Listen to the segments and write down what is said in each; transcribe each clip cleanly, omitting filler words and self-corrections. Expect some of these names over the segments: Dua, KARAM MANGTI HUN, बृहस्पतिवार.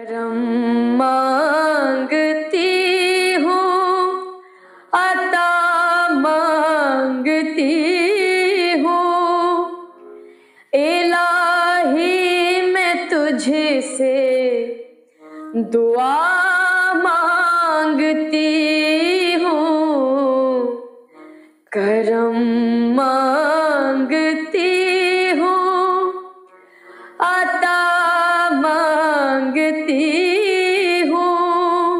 करम मांगती हूँ, अता मांगती हूँ, इलाही मैं तुझसे दुआ मांगती हूँ। करम मांगती हूँ, अता मांगती हूँ,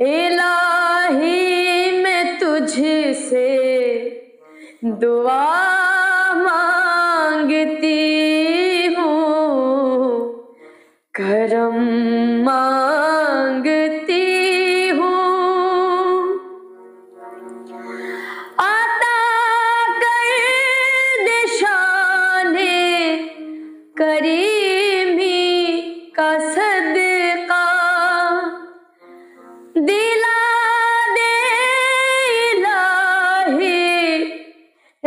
इलाही मैं तुझसे दुआ मांगती हूँ। करम मांगती हूँ, अता कर दे शाने करी का सदका, दिला दे इलाही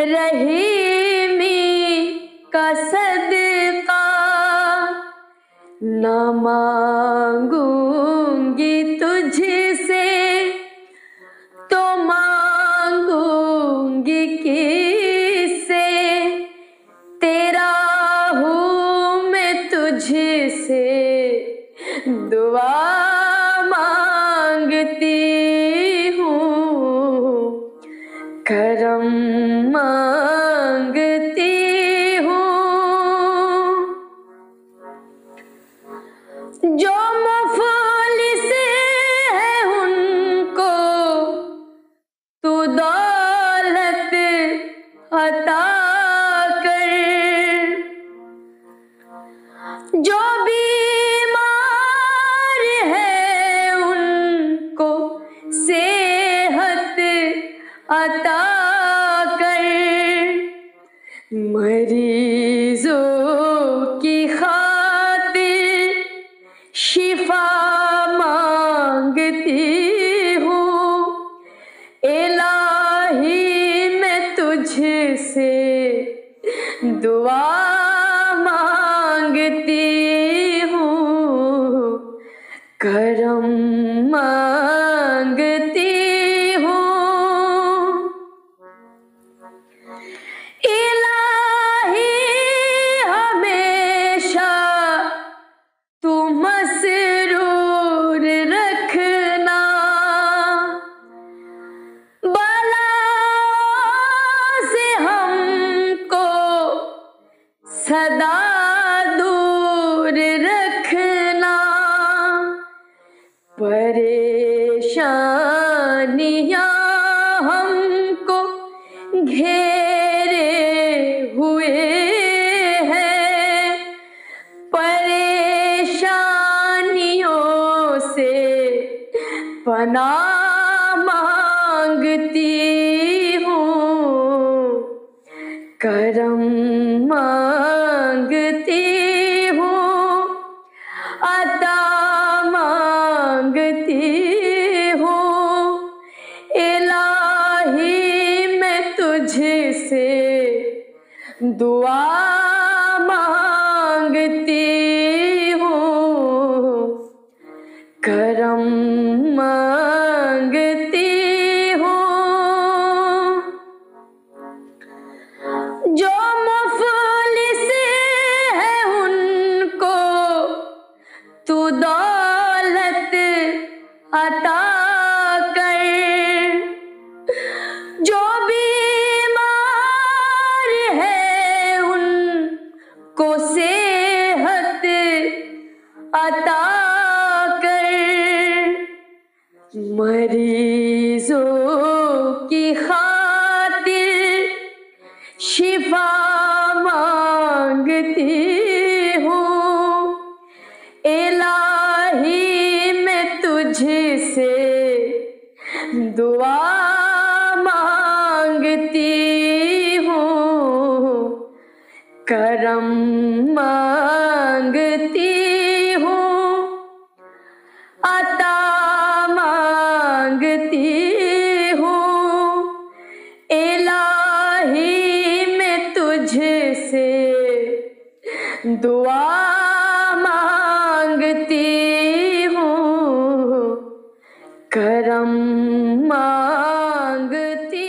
रहीमी का सदका। ना मांगूंगी तुझसे तो मांगूंगी किससे, तेरा हूँ मैं तुझसे दुआ मांगती हूँ। करम मांगती हूँ, जो मुफलिस है उनको तू दौलत अता कर, जो भी अता कर, मरीजों की खातिर शिफा मांगती हूँ। इलाही मैं तुझसे दुआ मांगती हूँ। करम मांगती मसरूर रखना, बलाओं से हमको सदा दूर रखना, परेशानियां हमको घेरे हुए हैं, पना मांगती हूँ। करम मांगती हूँ, अता मांगती हूँ, इलाही मैं तुझसे दुआ मांगती हूँ। करम मांगती हूँ, जो मुफलिस है उनको तू दौलत अता कर, जो बीमार है उनको सेहत अता कर, मरीजों की खातिर शिफा मांगती हूँ। इलाही मैं तुझसे दुआ मांगती हूँ। करम मांगती हूँ, अता मांगती हूँ, इलाही मैं तुझसे दुआ मांगती करम मांगती